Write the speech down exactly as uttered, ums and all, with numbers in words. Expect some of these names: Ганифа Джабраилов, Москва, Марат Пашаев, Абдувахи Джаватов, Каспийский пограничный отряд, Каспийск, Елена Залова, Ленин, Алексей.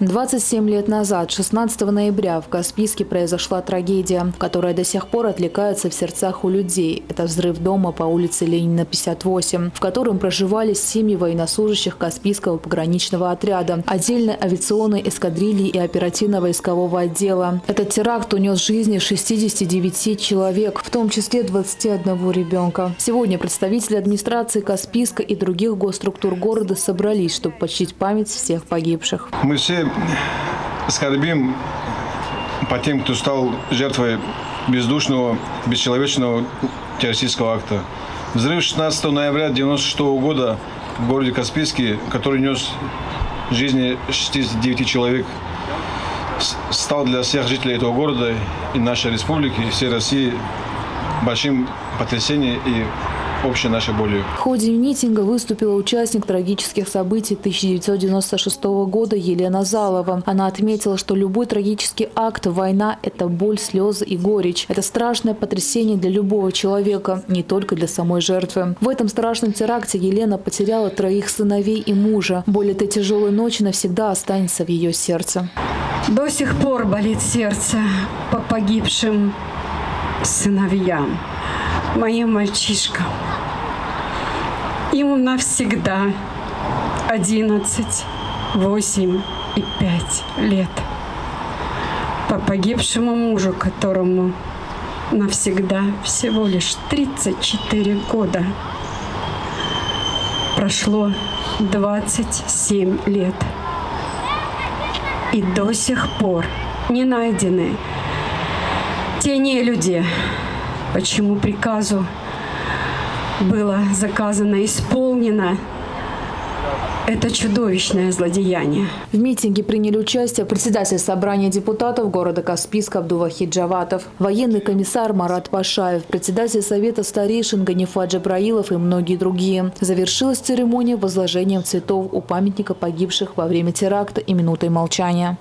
двадцать семь лет назад, шестнадцатого ноября, в Каспийске произошла трагедия, которая до сих пор откликается в сердцах у людей. Это взрыв дома по улице Ленина, пятьдесят восемь, в котором проживали семьи военнослужащих Каспийского пограничного отряда, отдельной авиационной эскадрильи и оперативно-войскового отдела. Этот теракт унес жизни шестидесяти девяти человек, в том числе двадцати одного ребенка. Сегодня представители администрации Каспийска и других госструктур города собрались, чтобы почтить память всех погибших. Мы все скорбим по тем, кто стал жертвой бездушного, бесчеловечного террористического акта. Взрыв шестнадцатого ноября девяносто шестого года в городе Каспийске, который нес жизни шестидесяти девяти человек, стал для всех жителей этого города и нашей республики, и всей России большим потрясением и общей нашей болью. В ходе митинга выступила участник трагических событий тысяча девятьсот девяносто шестого года Елена Залова. Она отметила, что любой трагический акт, война – это боль, слезы и горечь. Это страшное потрясение для любого человека, не только для самой жертвы. В этом страшном теракте Елена потеряла троих сыновей и мужа. Боль этой тяжелой ночи навсегда останется в ее сердце. До сих пор болит сердце по погибшим сыновьям, моим мальчишкам. Им навсегда одиннадцать, восемь и пять лет. По погибшему мужу, которому навсегда всего лишь тридцать четыре года, прошло двадцать семь лет. И до сих пор не найдены те нелюди, почему приказу было заказано, исполнено это чудовищное злодеяние. В митинге приняли участие председатель собрания депутатов города Каспийска Абдувахи Джаватов, военный комиссар Марат Пашаев, председатель совета старейшин Ганифа Джабраилов и многие другие. Завершилась церемония возложением цветов у памятника погибших во время теракта и минутой молчания.